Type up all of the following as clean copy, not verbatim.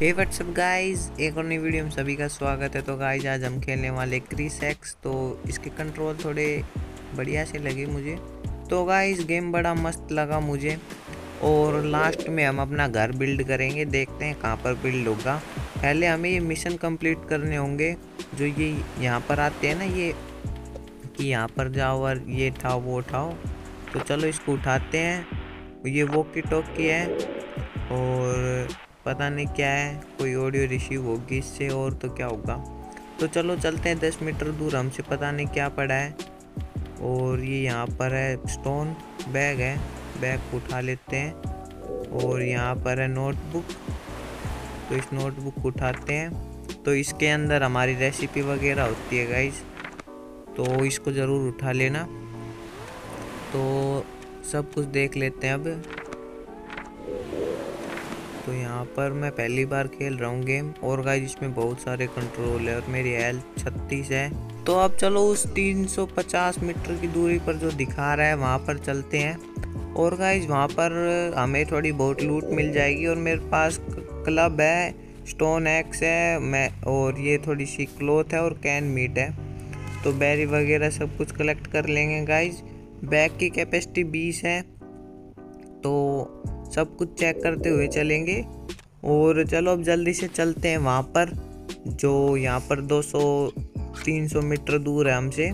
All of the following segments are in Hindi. हे व्हाट्सअप गाइस, एक और नई वीडियो में सभी का स्वागत है। तो गाइस आज हम खेलने वाले क्रिसेक्स। तो इसके कंट्रोल थोड़े बढ़िया से लगे मुझे। तो गाइस गेम बड़ा मस्त लगा मुझे। और लास्ट में हम अपना घर बिल्ड करेंगे, देखते हैं कहाँ पर बिल्ड होगा। पहले हमें ये मिशन कंप्लीट करने होंगे, जो ये यहाँ पर आते हैं ना, ये कि यहाँ पर जाओ और ये उठाओ वो उठाओ। तो चलो इसको उठाते हैं। ये वो की टॉक की है और पता नहीं क्या है, कोई ऑडियो रिसीव होगी इससे और तो क्या होगा। तो चलो चलते हैं 10 मीटर दूर, हमसे पता नहीं क्या पड़ा है। और ये यहाँ पर है स्टोन बैग है, बैग उठा लेते हैं। और यहाँ पर है नोटबुक, तो इस नोटबुक उठाते हैं। तो इसके अंदर हमारी रेसिपी वगैरह होती है गाइस, तो इसको ज़रूर उठा लेना। तो सब कुछ देख लेते हैं अब। तो यहाँ पर मैं पहली बार खेल रहा हूँ गेम। और गाइस इसमें बहुत सारे कंट्रोल है और मेरी हेल्थ 36 है। तो अब चलो उस 350 मीटर की दूरी पर जो दिखा रहा है वहाँ पर चलते हैं। और गाइस वहाँ पर हमें थोड़ी बहुत लूट मिल जाएगी। और मेरे पास क्लब है, स्टोन एक्स है, मैं और ये थोड़ी सी क्लोथ है और कैन मीट है। तो बेरी वगैरह सब कुछ कलेक्ट कर लेंगे गाइस। बैग की कैपेसिटी 20 है, तो सब कुछ चेक करते हुए चलेंगे। और चलो अब जल्दी से चलते हैं वहाँ पर, जो यहाँ पर 200-300 मीटर दूर है हमसे।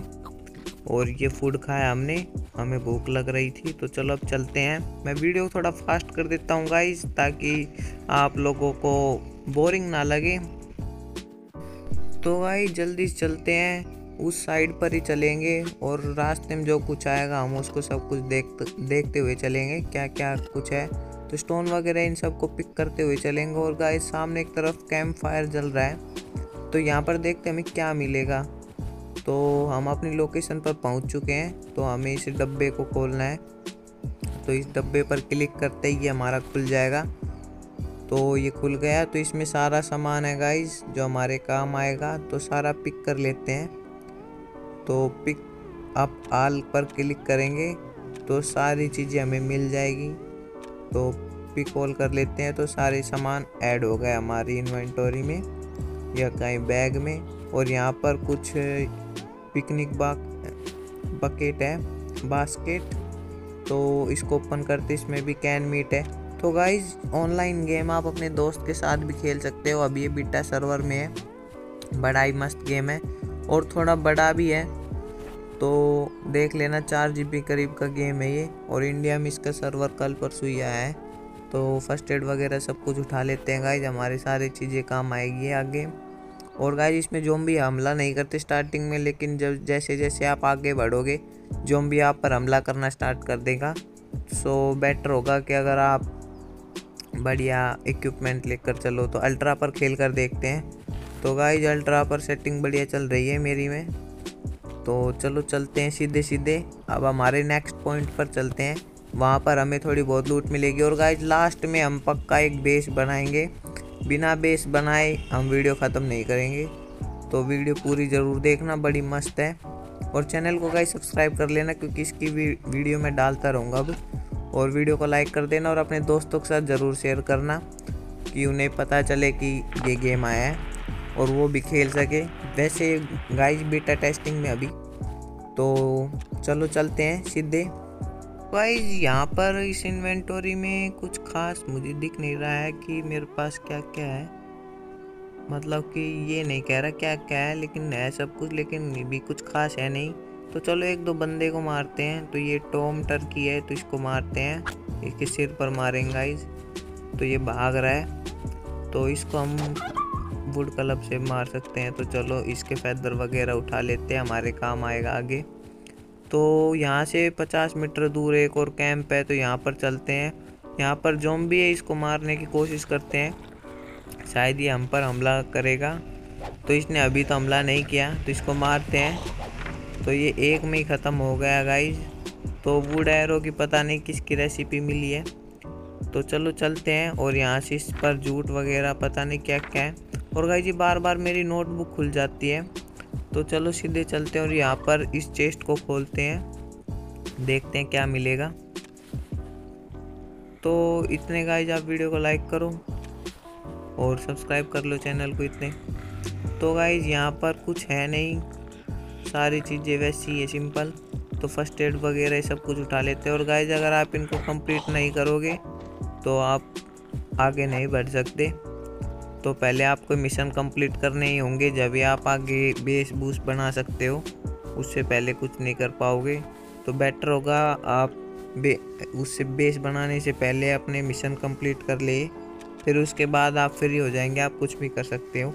और ये फूड खाया हमने, हमें भूख लग रही थी। तो चलो अब चलते हैं। मैं वीडियो थोड़ा फास्ट कर देता हूँ गाइस, ताकि आप लोगों को बोरिंग ना लगे। तो गाइस जल्दी से चलते हैं, उस साइड पर ही चलेंगे। और रास्ते में जो कुछ आएगा हम उसको सब कुछ देखते हुए चलेंगे, क्या क्या कुछ है। तो स्टोन वगैरह इन सब को पिक करते हुए चलेंगे। और गाइस सामने एक तरफ कैंप फायर जल रहा है, तो यहाँ पर देखते हमें क्या मिलेगा। तो हम अपनी लोकेशन पर पहुँच चुके हैं। तो हमें इस डब्बे को खोलना है। तो इस डब्बे पर क्लिक करते ही ये हमारा खुल जाएगा। तो ये खुल गया। तो इसमें सारा सामान है गाइस जो हमारे काम आएगा, तो सारा पिक कर लेते हैं। तो पिक अप आल पर क्लिक करेंगे तो सारी चीज़ें हमें मिल जाएगी। तो पिक ऑल कर लेते हैं। तो सारे सामान ऐड हो गए हमारी इन्वेंटरी में या कहीं बैग में। और यहाँ पर कुछ पिकनिक बकेट है, बास्केट। तो इसको ओपन करते इसमें भी कैन मीट है। तो गाइस ऑनलाइन गेम आप अपने दोस्त के साथ भी खेल सकते हो। अब ये बीटा सर्वर में है, बड़ा ही मस्त गेम है और थोड़ा बड़ा भी है। तो देख लेना, 4 GB करीब का गेम है ये। और इंडिया में इसका सर्वर कल परसों ही आया है। तो फर्स्ट एड वगैरह सब कुछ उठा लेते हैं गाइज, हमारे सारे चीज़ें काम आएगी आगे। और गाइज इसमें ज़ॉम्बी हमला नहीं करते स्टार्टिंग में, लेकिन जब जैसे जैसे आप आगे बढ़ोगे ज़ॉम्बी आप पर हमला करना स्टार्ट कर देगा। सो बेटर होगा कि अगर आप बढ़िया इक्विपमेंट लेकर चलो। तो अल्ट्रा पर खेल कर देखते हैं। तो गाइज अल्ट्रा पर सेटिंग बढ़िया चल रही है मेरी में। तो चलो चलते हैं सीधे सीधे। अब हमारे नेक्स्ट पॉइंट पर चलते हैं, वहाँ पर हमें थोड़ी बहुत लूट मिलेगी। और गाइज लास्ट में हम पक्का एक बेस बनाएंगे, बिना बेस बनाए हम वीडियो ख़त्म नहीं करेंगे। तो वीडियो पूरी ज़रूर देखना, बड़ी मस्त है। और चैनल को गाइज सब्सक्राइब कर लेना, क्योंकि इसकी वीडियो मैं डालता रहूँगा अब। और वीडियो को लाइक कर देना और अपने दोस्तों के साथ ज़रूर शेयर करना, कि उन्हें पता चले कि ये गेम आया है और वो भी खेल सके। वैसे गाइस बीटा टेस्टिंग में अभी। तो चलो चलते हैं सीधे। गाइस यहाँ पर इस इन्वेंटरी में कुछ खास मुझे दिख नहीं रहा है कि मेरे पास क्या क्या है, मतलब कि ये नहीं कह रहा क्या क्या है, लेकिन है सब कुछ, लेकिन भी कुछ खास है नहीं। तो चलो एक दो बंदे को मारते हैं। तो ये टॉम टर्की है, तो इसको मारते हैं, इसके सिर पर मारेंगे गाइस। तो ये भाग रहा है, तो इसको हम वुड क्लब से मार सकते हैं। तो चलो इसके फैदर वगैरह उठा लेते हैं, हमारे काम आएगा आगे। तो यहाँ से 50 मीटर दूर एक और कैंप है, तो यहाँ पर चलते हैं। यहाँ पर ज़ॉम्बी है, इसको मारने की कोशिश करते हैं, शायद ये हम पर हमला करेगा। तो इसने अभी तो हमला नहीं किया, तो इसको मारते हैं। तो ये एक में ही ख़त्म हो गया गाइज। तो वुड एरो की पता नहीं किसकी रेसिपी मिली है। तो चलो चलते हैं। और यहाँ से इस पर जूट वगैरह पता नहीं क्या क्या है। और गाइस ये बार बार मेरी नोटबुक खुल जाती है। तो चलो सीधे चलते हैं और यहाँ पर इस चेस्ट को खोलते हैं, देखते हैं क्या मिलेगा। तो इतने गाइस आप वीडियो को लाइक करो। और सब्सक्राइब कर लो चैनल को इतने। तो गाइज़ यहाँ पर कुछ है नहीं, सारी चीज़ें वैसी है सिंपल। तो फर्स्ट एड वगैरह सब कुछ उठा लेते हैं। और गाइज़ अगर आप इनको कंप्लीट नहीं करोगे तो आप आगे नहीं बढ़ सकते। तो पहले आपको मिशन कंप्लीट करने ही होंगे, जब आप आगे बेस बूस्ट बना सकते हो, उससे पहले कुछ नहीं कर पाओगे। तो बेटर होगा आप उससे बेस बनाने से पहले अपने मिशन कंप्लीट कर ले, फिर उसके बाद आप फ्री हो जाएंगे, आप कुछ भी कर सकते हो।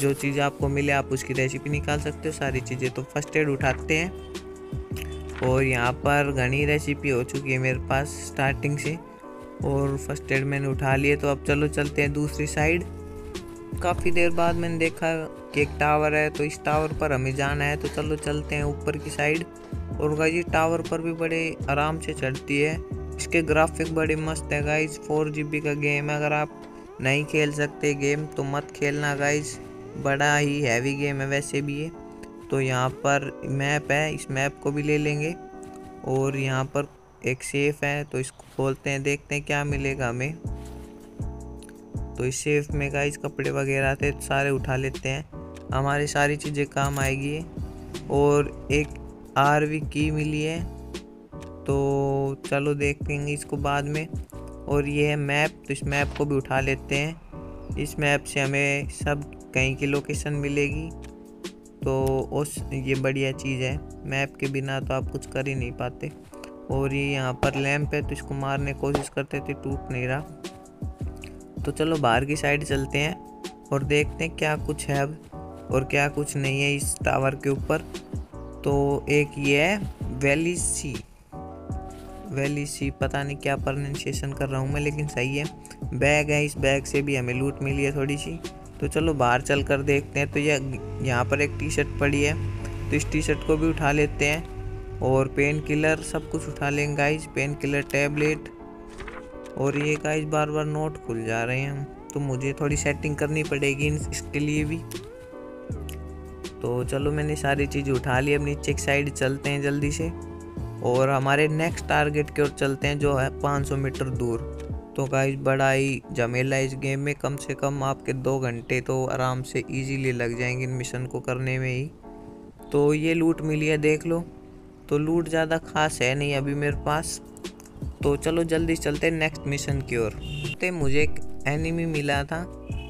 जो चीज़ आपको मिले आप उसकी रेसिपी निकाल सकते हो, सारी चीज़ें। तो फर्स्ट एड उठाते हैं। और यहाँ पर घनी रेसिपी हो चुकी है मेरे पास स्टार्टिंग से, और फर्स्ट एड मैंने उठा लिए। तो अब चलो चलते हैं दूसरी साइड। काफ़ी देर बाद मैंने देखा कि एक टावर है, तो इस टावर पर हमें जाना है। तो चलो चलते हैं ऊपर की साइड। और गाइज टावर पर भी बड़े आराम से चढ़ती है, इसके ग्राफिक बड़े मस्त है गाइज। 4 GB का गेम है, अगर आप नहीं खेल सकते गेम तो मत खेलना गाइज, बड़ा ही हैवी गेम है वैसे भी ये। तो यहाँ पर मैप है, इस मैप को भी ले लेंगे। और यहाँ पर एक सेफ है, तो इसको खोलते हैं, देखते हैं क्या मिलेगा हमें। तो इस सेफ में गाइज कपड़े वगैरह थे, सारे उठा लेते हैं, हमारी सारी चीज़ें काम आएगी। और एक आरवी की मिली है, तो चलो देखेंगे इसको बाद में। और ये है मैप, तो इस मैप को भी उठा लेते हैं। इस मैप से हमें सब कहीं की लोकेशन मिलेगी, तो उस ये बढ़िया चीज़ है, मैप के बिना तो आप कुछ कर ही नहीं पाते। और ये यहाँ पर लैंप है, तो इसको मारने की कोशिश करते थे, टूट नहीं रहा। तो चलो बाहर की साइड चलते हैं और देखते हैं क्या कुछ है और क्या कुछ नहीं है इस टावर के ऊपर। तो एक ये है वैली सी, पता नहीं क्या प्रोनाउंसिएशन कर रहा हूँ मैं, लेकिन सही है। बैग है, इस बैग से भी हमें लूट मिली है थोड़ी सी। तो चलो बाहर चल कर देखते हैं। तो ये यहाँ पर एक टी शर्ट पड़ी है, तो इस टी शर्ट को भी उठा लेते हैं। और पेन किलर सब कुछ उठा लेंगे गाइज, पेन किलर टैबलेट। और ये गाइज बार बार नोट खुल जा रहे हैं हम, तो मुझे थोड़ी सेटिंग करनी पड़ेगी इसके लिए भी। तो चलो मैंने सारी चीज़ें उठा ली, अब नीचे एक साइड चलते हैं जल्दी से और हमारे नेक्स्ट टारगेट की ओर चलते हैं, जो है 500 मीटर दूर। तो गाइज बड़ा ही झमेला इस गेम में, कम से कम आपके 2 घंटे तो आराम से ईजीली लग जाएंगे इन मिशन को करने में ही। तो ये लूट मिली है, देख लो। तो लूट ज़्यादा खास है नहीं अभी मेरे पास। तो चलो जल्दी चलते हैं नेक्स्ट मिशन की ओर। तो मुझे एक एनिमी मिला था,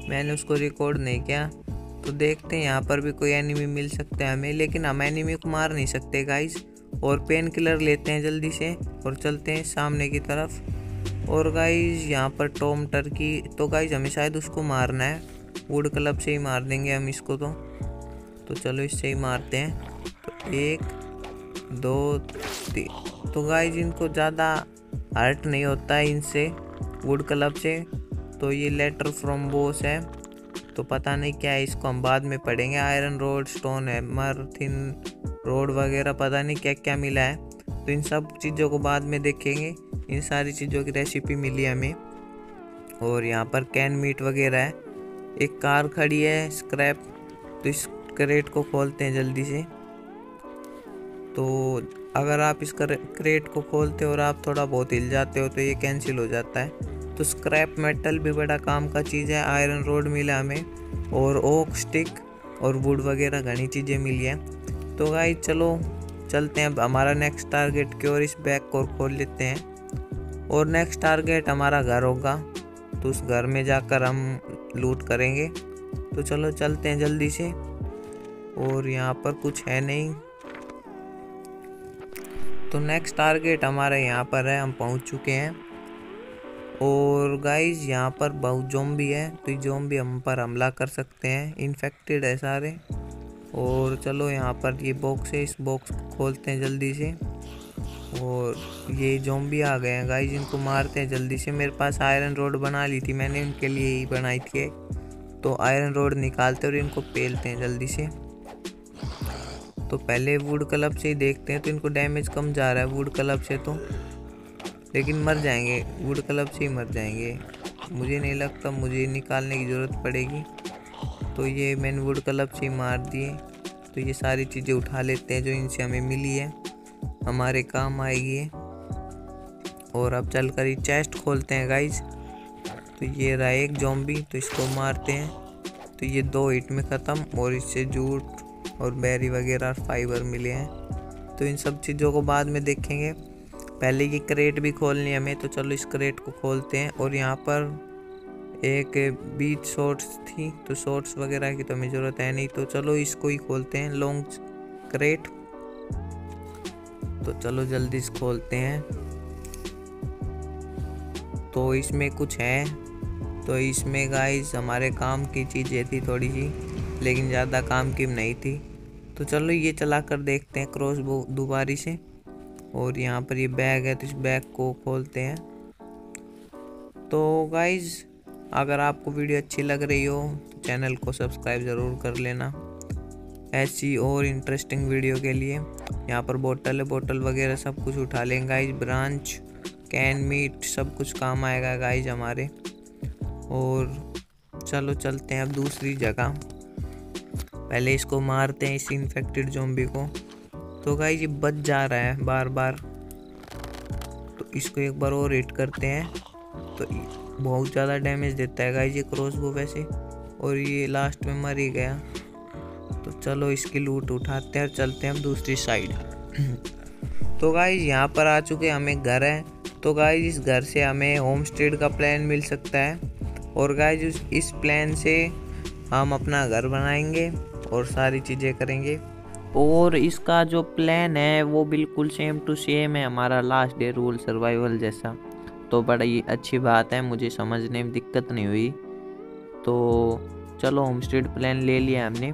मैंने उसको रिकॉर्ड नहीं किया। तो देखते हैं यहाँ पर भी कोई एनिमी मिल सकता है हमें, लेकिन हम एनिमी को मार नहीं सकते गाइज। और पेन किलर लेते हैं जल्दी से और चलते हैं सामने की तरफ। और गाइज यहाँ पर टॉम टर्की, तो गाइज हमें शायद उसको मारना है, वुड क्लब से ही मार देंगे हम इसको। तो चलो इससे ही मारते हैं। तो 1 2 3। तो गाइज इनको ज़्यादा हर्ट नहीं होता है इनसे, वुड क्लब से। तो ये लेटर फ्रॉम बॉस है, तो पता नहीं क्या है, इसको हम बाद में पढ़ेंगे। Iron rod, stone hammer, thin rod वगैरह पता नहीं क्या क्या मिला है, तो इन सब चीज़ों को बाद में देखेंगे। इन सारी चीज़ों की रेसिपी मिली हमें। और यहाँ पर कैन मीट वगैरह है। एक कार खड़ी है स्क्रैप, तो इस क्रेट को खोलते हैं जल्दी से। तो अगर आप इस क्रेट को खोलते हो और आप थोड़ा बहुत हिल जाते हो तो ये कैंसिल हो जाता है। तो स्क्रैप मेटल भी बड़ा काम का चीज़ है। आयरन रोड मिला हमें और ओक स्टिक और वुड वगैरह घनी चीज़ें मिली हैं। तो गाइज चलो चलते हैं अब हमारा नेक्स्ट टारगेट की ओर। इस बैग को खोल लेते हैं और नेक्स्ट टारगेट हमारा घर होगा, तो उस घर में जाकर हम लूट करेंगे। तो चलो चलते हैं जल्दी से। और यहाँ पर कुछ है नहीं, तो नेक्स्ट टारगेट हमारा यहाँ पर है, हम पहुँच चुके हैं। और गाइज यहाँ पर बहुत ज़ॉम्बी है, तो ये ज़ॉम्बी हम पर हमला कर सकते हैं, इन्फेक्टेड है सारे। और चलो यहाँ पर ये बॉक्स है, इस बॉक्स को खोलते हैं जल्दी से। और ये ज़ॉम्बी आ गए हैं गाइज, इनको मारते हैं जल्दी से। मेरे पास आयरन रोड बना ली थी मैंने, इनके लिए ही बनाई थी। तो आयरन रोड निकालते और इनको पेलते हैं जल्दी से। तो पहले वुड क्लब से ही देखते हैं, तो इनको डैमेज कम जा रहा है वुड क्लब से, तो लेकिन मर जाएंगे, वुड क्लब से ही मर जाएंगे। मुझे नहीं लगता मुझे निकालने की ज़रूरत पड़ेगी। तो ये मैंने वुड क्लब से ही मार दिए। तो ये सारी चीज़ें उठा लेते हैं जो इनसे हमें मिली है, हमारे काम आएगी। और अब चल कर ये चेस्ट खोलते हैं गाइज। तो तो ये रहा एक जॉम्बी, तो इसको मारते हैं। तो ये 2 हिट में ख़त्म, और इससे जूट और बेरी वगैरह और फाइबर मिले हैं। तो इन सब चीज़ों को बाद में देखेंगे, पहले ये क्रेट भी खोलनी है हमें। तो चलो इस क्रेट को खोलते हैं। और यहाँ पर एक बीच शॉर्ट्स थी, तो शॉर्ट्स वगैरह की तो हमें ज़रूरत है नहीं, तो चलो इसको ही खोलते हैं, लॉन्ग क्रेट। तो चलो जल्दी से खोलते हैं। तो इसमें कुछ है, तो इसमें गाइस हमारे काम की चीज़ें थी थोड़ी सी, लेकिन ज़्यादा काम की नहीं थी। तो चलो ये चला कर देखते हैं क्रॉस बो दोबारी से। और यहाँ पर ये बैग है, तो इस बैग को खोलते हैं। तो गाइस अगर आपको वीडियो अच्छी लग रही हो तो चैनल को सब्सक्राइब ज़रूर कर लेना ऐसी और इंटरेस्टिंग वीडियो के लिए। यहाँ पर बोतल है, बोतल वगैरह सब कुछ उठा लेंगे गाइस। ब्रांच, कैन, मीट सब कुछ काम आएगा गाइस हमारे। और चलो चलते हैं अब दूसरी जगह, पहले इसको मारते हैं इस इन्फेक्टेड ज़ॉम्बी को। तो गाइस ये बच जा रहा है बार बार, तो इसको एक बार और हिट करते हैं। तो बहुत ज़्यादा डैमेज देता है गाइस ये क्रॉसबो वैसे, और ये लास्ट में मर ही गया। तो चलो इसकी लूट उठाते हैं और चलते हैं अब दूसरी साइड। तो गाइस यहाँ पर आ चुके, हमें घर है। तो गाइस इस घर से हमें होमस्टेड का प्लान मिल सकता है, और गाइस इस प्लान से हम अपना घर बनाएंगे और सारी चीज़ें करेंगे। और इसका जो प्लान है वो बिल्कुल सेम टू सेम है हमारा लास्ट डे रूल सर्वाइवल जैसा। तो बड़ी अच्छी बात है, मुझे समझने में दिक्कत नहीं हुई। तो चलो होमस्टेड प्लान ले लिया हमने।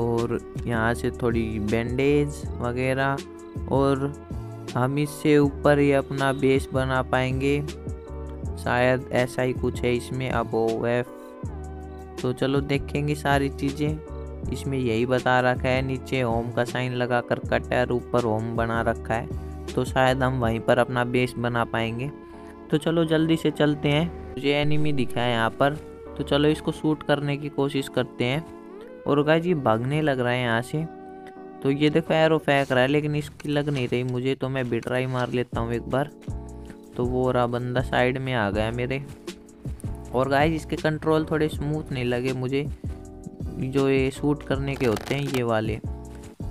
और यहाँ से थोड़ी बैंडेज वगैरह, और हम इससे ऊपर ही अपना बेस बना पाएंगे शायद, ऐसा ही कुछ है इसमें अबोव एफ। तो चलो देखेंगे सारी चीज़ें। इसमें यही बता रखा है, नीचे होम का साइन लगा कर कटर, ऊपर होम बना रखा है। तो शायद हम वहीं पर अपना बेस बना पाएंगे। तो चलो जल्दी से चलते हैं। मुझे एनिमी दिखा है यहाँ पर, तो चलो इसको शूट करने की कोशिश करते हैं। और गाइस ये भागने लग रहा है यहाँ से। तो ये देखो एरो फेंक रहा है, लेकिन इसकी लग नहीं रही मुझे, तो मैं बिटरा ही मार लेता हूँ एक बार। तो वो रहा बंदा साइड में आ गया मेरे। और गाइस इसके कंट्रोल थोड़े स्मूथ नहीं लगे मुझे, जो ये शूट करने के होते हैं ये वाले।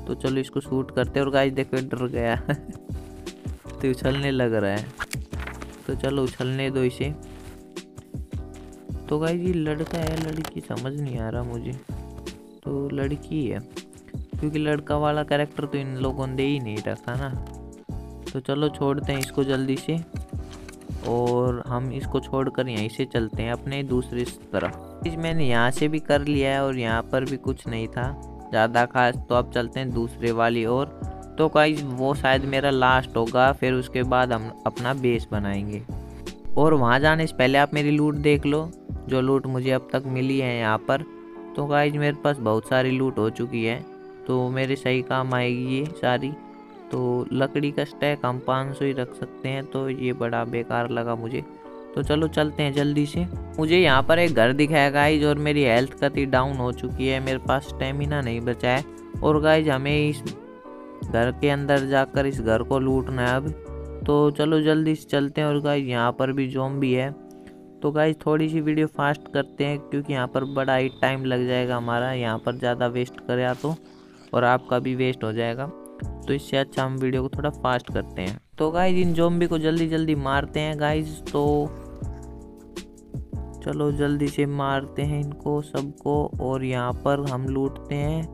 तो चलो इसको शूट करते हैं। और गाइस देखो डर गया तो उछलने लग रहा है, तो चलो उछलने दो इसे। तो गाइस ये लड़का है लड़की समझ नहीं आ रहा मुझे, तो लड़की है क्योंकि लड़का वाला कैरेक्टर तो इन लोगों ने दे ही नहीं रखा ना। तो चलो छोड़ते हैं इसको जल्दी से, और हम इसको छोड़कर यहीं से चलते हैं अपने दूसरी तरफ। मैंने यहाँ से भी कर लिया है, और यहाँ पर भी कुछ नहीं था ज़्यादा खास। तो अब चलते हैं दूसरे वाली ओर। तो गाइस वो शायद मेरा लास्ट होगा, फिर उसके बाद हम अपना बेस बनाएंगे। और वहाँ जाने से पहले आप मेरी लूट देख लो, जो लूट मुझे अब तक मिली है यहाँ पर। तो गाइस मेरे पास बहुत सारी लूट हो चुकी है, तो मेरे सही काम आएगी ये सारी। तो लकड़ी का स्टैक हम 500 ही रख सकते हैं, तो ये बड़ा बेकार लगा मुझे। तो चलो चलते हैं जल्दी से। मुझे यहाँ पर एक घर दिखाया गाइज, और मेरी हेल्थ काफ़ी डाउन हो चुकी है, मेरे पास स्टेमिना नहीं बचा है। और गाइज हमें इस घर के अंदर जाकर इस घर को लूटना है अब। तो चलो जल्दी से चलते हैं। और गाइज यहाँ पर भी ज़ॉम्बी है। तो गाइज थोड़ी सी वीडियो फास्ट करते हैं, क्योंकि यहाँ पर बड़ा ही टाइम लग जाएगा हमारा, यहाँ पर ज़्यादा वेस्ट करें तो, और आपका भी वेस्ट हो जाएगा। तो इससे अच्छा हम वीडियो को थोड़ा फास्ट करते हैं। तो गाइज इन ज़ॉम्बी को जल्दी जल्दी मारते हैं गाइज। तो चलो जल्दी से मारते हैं इनको सबको। और यहाँ पर हम लूटते हैं।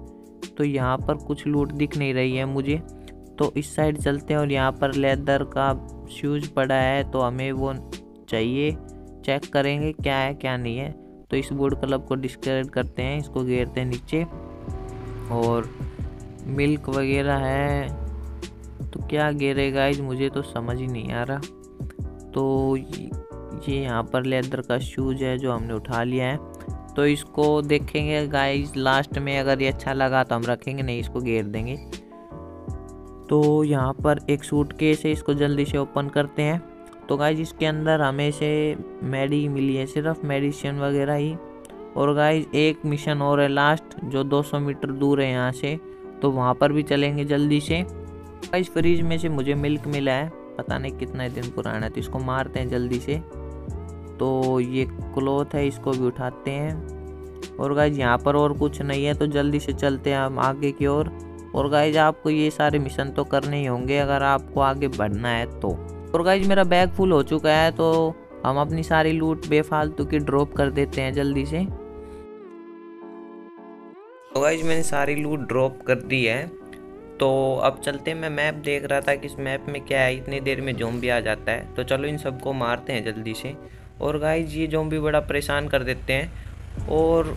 तो यहाँ पर कुछ लूट दिख नहीं रही है मुझे, तो इस साइड चलते हैं। और यहाँ पर लेदर का शूज़ पड़ा है, तो हमें वो चाहिए। चेक करेंगे क्या है क्या नहीं है। तो इस वुड क्लब को डिस्करेड करते हैं, इसको घेरते हैं नीचे। और मिल्क वगैरह है, तो क्या घेरे गाइज मुझे तो समझ ही नहीं आ रहा। तो ये यहाँ पर लेदर का शूज़ है जो हमने उठा लिया है। तो इसको देखेंगे गाइज लास्ट में, अगर ये अच्छा लगा तो हम रखेंगे, नहीं इसको घेर देंगे। तो यहाँ पर एक सूटकेस है, इसको जल्दी से ओपन करते हैं। तो गाइज इसके अंदर हमें से मेडी मिली है, सिर्फ मेडिसिन वगैरह ही। और गाइज एक मिशन और है लास्ट, जो 200 मीटर दूर है यहाँ से, तो वहाँ पर भी चलेंगे जल्दी से। गाइस फ्रीज में से मुझे मिल्क मिला है, पता नहीं कितने दिन पुराना है, तो इसको मारते हैं जल्दी से। तो ये क्लॉथ है, इसको भी उठाते हैं। और गाइज यहाँ पर और कुछ नहीं है तो जल्दी से चलते हैं हम आगे की ओर। और गाइज आपको ये सारे मिशन तो करने ही होंगे अगर आपको आगे बढ़ना है तो। और गाइज मेरा बैग फुल हो चुका है तो हम अपनी सारी लूट बेफालतू की ड्रॉप कर देते हैं जल्दी से। तो गाइज मैंने सारी लूट ड्रॉप कर दी है तो अब चलते हैं। मैं मैप देख रहा था कि इस मैप में क्या है, इतनी देर में ज़ॉम्बी आ जाता है तो चलो इन सबको मारते हैं जल्दी से। और गाइज ये ज़ॉम्बी बड़ा परेशान कर देते हैं और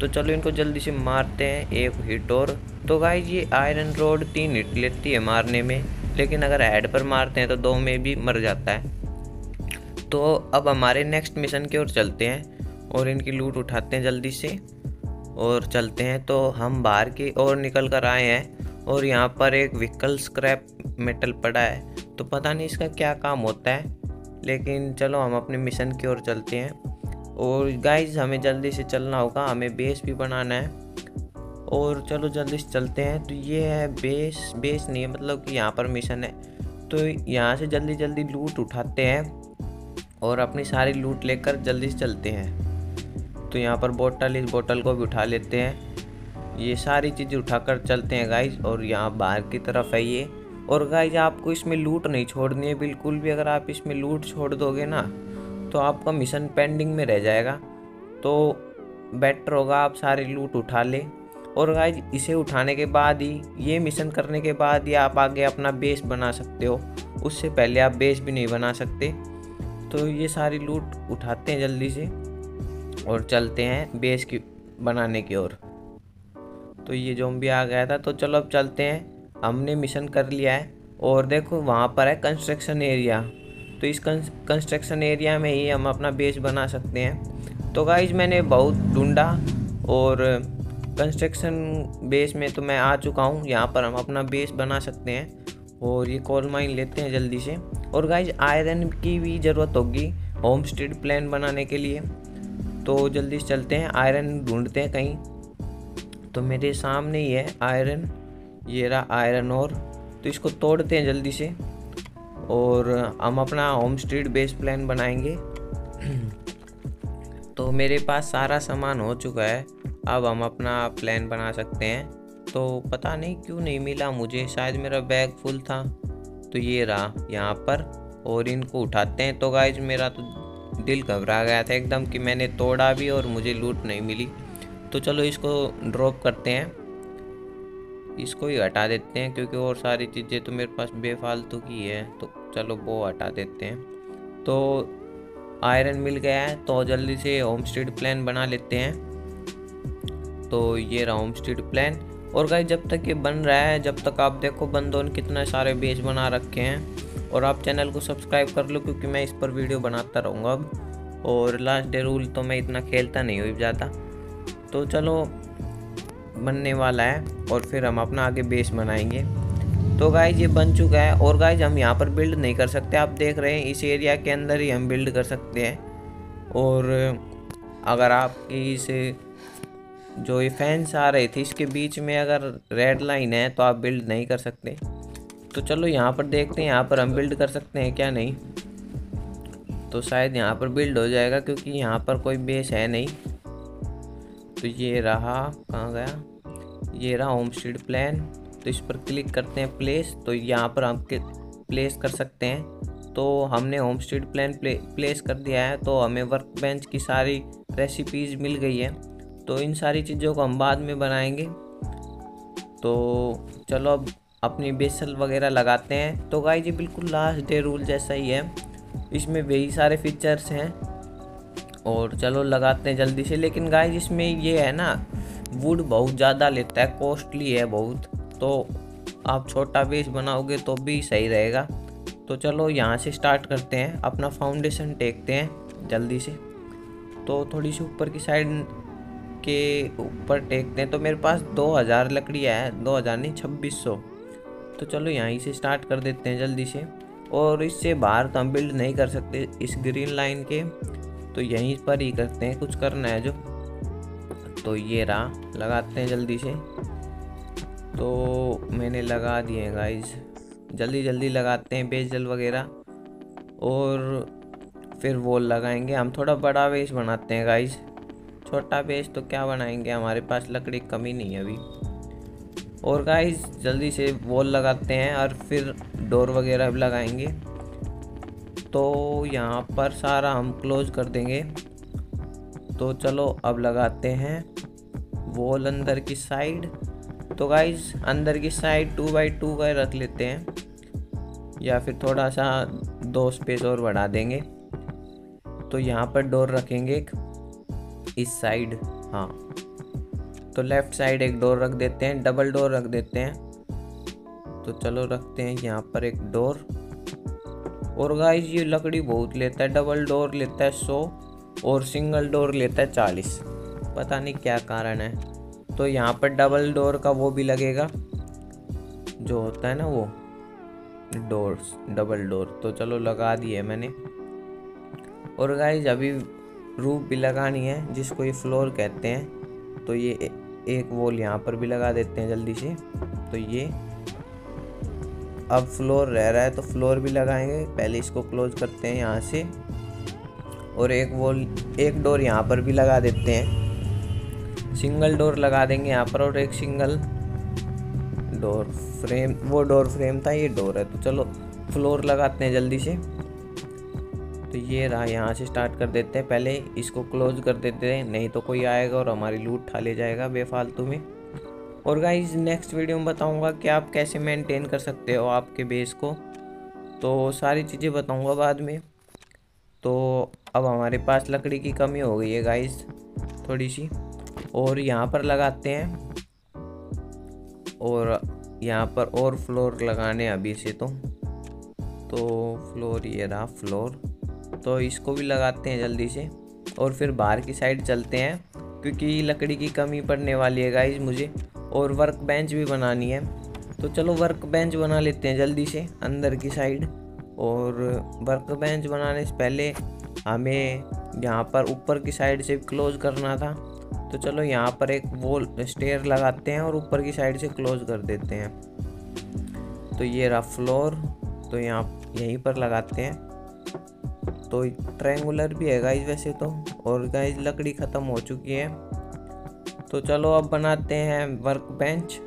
तो चलो इनको जल्दी से मारते हैं, एक हिट और। तो गाइज ये आयरन रोड 3 हिट लेती है मारने में, लेकिन अगर हेड पर मारते हैं तो 2 में भी मर जाता है। तो अब हमारे नेक्स्ट मिशन की ओर चलते हैं और इनकी लूट उठाते हैं जल्दी से और चलते हैं। तो हम बाहर की ओर निकल कर आए हैं और यहाँ पर एक व्हीकल स्क्रैप मेटल पड़ा है तो पता नहीं इसका क्या काम होता है, लेकिन चलो हम अपने मिशन की ओर चलते हैं। और गाइज हमें जल्दी से चलना होगा, हमें बेस भी बनाना है और चलो जल्दी से चलते हैं। तो ये है बेस, बेस नहीं है मतलब कि यहाँ पर मिशन है तो यहाँ से जल्दी जल्दी लूट उठाते हैं और अपनी सारी लूट लेकर जल्दी से चलते हैं। तो यहाँ पर बोतल, इस बोतल को भी उठा लेते हैं, ये सारी चीज़ें उठाकर चलते हैं गाइज। और यहाँ बाहर की तरफ है ये। और गाइज आपको इसमें लूट नहीं छोड़नी है बिल्कुल भी, अगर आप इसमें लूट छोड़ दोगे ना तो आपका मिशन पेंडिंग में रह जाएगा, तो बेटर होगा आप सारी लूट उठा ले। और गाइज इसे उठाने के बाद ही, ये मिशन करने के बाद ही आप आगे अपना बेस बना सकते हो, उससे पहले आप बेस भी नहीं बना सकते। तो ये सारी लूट उठाते हैं जल्दी से और चलते हैं बेस की बनाने की ओर। तो ये ज़ॉम्बी आ गया था तो चलो अब चलते हैं, हमने मिशन कर लिया है। और देखो वहाँ पर है कंस्ट्रक्शन एरिया, तो इस कंस्ट्रक्शन एरिया में ही हम अपना बेस बना सकते हैं। तो गाइज मैंने बहुत ढूंढा और कंस्ट्रक्शन बेस में तो मैं आ चुका हूँ, यहाँ पर हम अपना बेस बना सकते हैं। और ये कोल माइन लेते हैं जल्दी से। और गाइज आयरन की भी ज़रूरत होगी होमस्टेड प्लान बनाने के लिए, तो जल्दी से चलते हैं आयरन ढूंढते हैं कहीं। तो मेरे सामने ही है आयरन, ये रहा आयरन और, तो इसको तोड़ते हैं जल्दी से और हम अपना होमस्टेड बेस प्लान बनाएंगे। तो मेरे पास सारा सामान हो चुका है, अब हम अपना प्लान बना सकते हैं। तो पता नहीं क्यों नहीं मिला मुझे, शायद मेरा बैग फुल था। तो ये रहा यहाँ पर और इनको उठाते हैं। तो गाइज मेरा तो दिल घबरा गया था एकदम कि मैंने तोड़ा भी और मुझे लूट नहीं मिली। तो चलो इसको ड्रॉप करते हैं, इसको ही हटा देते हैं क्योंकि और सारी चीज़ें तो मेरे पास बेफालतू की है, तो चलो वो हटा देते हैं। तो आयरन मिल गया है तो जल्दी से होमस्टेड प्लान बना लेते हैं। तो ये रहा होमस्टेड प्लान। और गाइज जब तक ये बन रहा है, जब तक आप देखो बंदों ने कितने सारे बेस बना रखे हैं। और आप चैनल को सब्सक्राइब कर लो क्योंकि मैं इस पर वीडियो बनाता रहूँगा अब। और लास्ट डे रूल तो मैं इतना खेलता नहीं हूँ ज़्यादा। तो चलो बनने वाला है और फिर हम अपना आगे बेस बनाएंगे। तो गाइज ये बन चुका है। और गाइज हम यहाँ पर बिल्ड नहीं कर सकते, आप देख रहे हैं इस एरिया के अंदर ही हम बिल्ड कर सकते हैं। और अगर आपकी इस जो ये फैंस आ रही थी इसके बीच में अगर रेड लाइन है तो आप बिल्ड नहीं कर सकते। तो चलो यहाँ पर देखते हैं यहाँ पर हम बिल्ड कर सकते हैं क्या नहीं, तो शायद यहाँ पर बिल्ड हो जाएगा क्योंकि यहाँ पर कोई बेस है नहीं। तो ये रहा, कहाँ गया, ये रहा होमस्टेड प्लान। तो इस पर क्लिक करते हैं प्लेस, तो यहाँ पर हम प्लेस कर सकते हैं। तो हमने होमस्टेड प्लान प्लेस कर दिया है तो हमें वर्क बेंच की सारी रेसिपीज़ मिल गई है। तो इन सारी चीज़ों को हम बाद में बनाएंगे। तो चलो अब अपनी बेसल वगैरह लगाते हैं। तो गाइज ये बिल्कुल लास्ट डे रूल जैसा ही है, इसमें वही सारे फीचर्स हैं। और चलो लगाते हैं जल्दी से। लेकिन गाइज इसमें ये है ना, वुड बहुत ज़्यादा लेता है, कॉस्टली है बहुत, तो आप छोटा बेस बनाओगे तो भी सही रहेगा। तो चलो यहाँ से स्टार्ट करते हैं, अपना फाउंडेशन टेकते हैं जल्दी से। तो थोड़ी सी ऊपर की साइड के ऊपर टेकते हैं। तो मेरे पास 2000 लकड़ियाँ है, 2000 नहीं 2600। तो चलो यहीं से स्टार्ट कर देते हैं जल्दी से। और इससे बाहर तो हम बिल्ड नहीं कर सकते इस ग्रीन लाइन के, तो यहीं पर ही करते हैं, कुछ करना है जो। तो ये रहा, लगाते हैं जल्दी से। तो मैंने लगा दिए हैं गाइज, जल्दी जल्दी लगाते हैं बेजल वगैरह। और फिर वॉल लगाएंगे। हम थोड़ा बड़ा बेस बनाते हैं गाइस, छोटा बेस तो क्या बनाएंगे, हमारे पास लकड़ी कमी नहीं है अभी। और गाइस जल्दी से वॉल लगाते हैं और फिर डोर वगैरह भी लगाएंगे। तो यहाँ पर सारा हम क्लोज कर देंगे। तो चलो अब लगाते हैं वॉल अंदर की साइड। तो गाइस अंदर की साइड 2x2 का रख लेते हैं, या फिर थोड़ा सा 2 स्पेस और बढ़ा देंगे। तो यहाँ पर डोर रखेंगे इस साइड, हाँ तो लेफ़्ट साइड एक डोर रख देते हैं, डबल डोर रख देते हैं। तो चलो रखते हैं यहाँ पर एक डोर। और गाइस ये लकड़ी बहुत लेता है, डबल डोर लेता है 100 और सिंगल डोर लेता है 40, पता नहीं क्या कारण है। तो यहाँ पर डबल डोर का वो भी लगेगा जो होता है ना वो डोर्स, डबल डोर। तो चलो लगा दिए मैंने। और गाइस अभी रूफ भी लगानी है, जिसको ये फ्लोर कहते हैं। तो ये एक वॉल यहाँ पर भी लगा देते हैं जल्दी से। तो ये अब फ्लोर रह रहा है तो फ्लोर भी लगाएंगे। पहले इसको क्लोज करते हैं यहाँ से, और एक वॉल एक डोर यहाँ पर भी लगा देते हैं, सिंगल डोर लगा देंगे यहाँ पर। और एक सिंगल डोर फ्रेम, वो डोर फ्रेम था, ये डोर है। तो चलो फ्लोर लगाते हैं जल्दी से। तो ये रहा, यहाँ से स्टार्ट कर देते हैं। पहले इसको क्लोज कर देते हैं, नहीं तो कोई आएगा और हमारी लूट उठा ले जाएगा बेफालतू में। और गाइस नेक्स्ट वीडियो में बताऊंगा कि आप कैसे मेंटेन कर सकते हो आपके बेस को, तो सारी चीज़ें बताऊंगा बाद में। तो अब हमारे पास लकड़ी की कमी हो गई है गाइस थोड़ी सी। और यहाँ पर लगाते हैं, और यहाँ पर और फ्लोर लगाने अभी से। तो फ्लोर ये रहा फ्लोर, तो इसको भी लगाते हैं जल्दी से। और फिर बाहर की साइड चलते हैं, क्योंकि लकड़ी की कमी पड़ने वाली है गाइस मुझे। और वर्क बेंच भी बनानी है, तो चलो वर्क बेंच बना लेते हैं जल्दी से अंदर की साइड। और वर्क बेंच बनाने से पहले हमें यहाँ पर ऊपर की साइड से क्लोज करना था। तो चलो यहाँ पर एक वॉल स्टेयर लगाते हैं और ऊपर की साइड से क्लोज कर देते हैं। तो ये रहा फ्लोर, तो यहाँ यहीं पर लगाते हैं। तो ट्रायंगुलर भी है गाइस वैसे तो। और गाइस लकड़ी ख़त्म हो चुकी है, तो चलो अब बनाते हैं वर्क बेंच।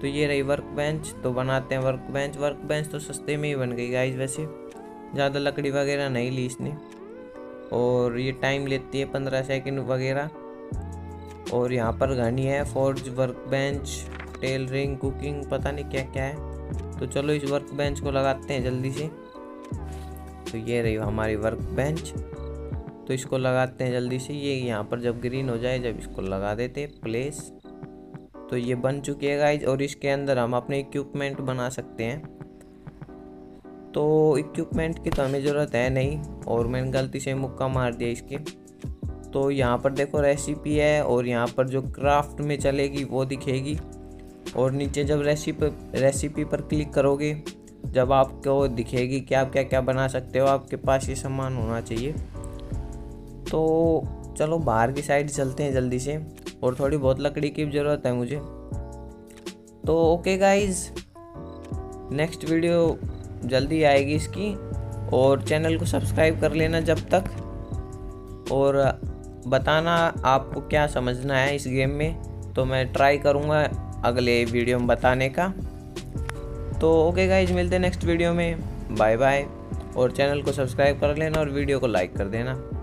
तो ये रही वर्क बेंच, तो बनाते हैं वर्क बेंच। वर्क बेंच तो सस्ते में ही बन गई गाइस वैसे, ज़्यादा लकड़ी वगैरह नहीं ली इसने। और ये टाइम लेती है 15 सेकंड वगैरह। और यहाँ पर घनी है forge, work bench, tailoring, cooking, पता नहीं क्या क्या है। तो चलो इस वर्क बेंच को लगाते हैं जल्दी से। तो ये रही हमारी वर्क बेंच, तो इसको लगाते हैं जल्दी से। ये यहाँ पर जब ग्रीन हो जाए जब इसको लगा देते प्लेस। तो ये बन चुकी है गाइज, और इसके अंदर हम अपने इक्विपमेंट बना सकते हैं। तो इक्विपमेंट की तो हमें ज़रूरत है नहीं, और मैंने गलती से मुक्का मार दिया इसके। तो यहाँ पर देखो रेसिपी है, और यहाँ पर जो क्राफ्ट में चलेगी वो दिखेगी। और नीचे जब रेसिपी पर क्लिक करोगे, जब आपको दिखेगी कि आप क्या क्या बना सकते हो, आपके पास ये सामान होना चाहिए। तो चलो बाहर की साइड चलते हैं जल्दी से, और थोड़ी बहुत लकड़ी की ज़रूरत है मुझे। तो ओके गाइज़, नेक्स्ट वीडियो जल्दी आएगी इसकी, और चैनल को सब्सक्राइब कर लेना जब तक। और बताना आपको क्या समझना है इस गेम में, तो मैं ट्राई करूँगा अगले वीडियो में बताने का। तो ओके गाइज, मिलते हैं नेक्स्ट वीडियो में, बाय बाय। और चैनल को सब्सक्राइब कर लेना और वीडियो को लाइक कर देना।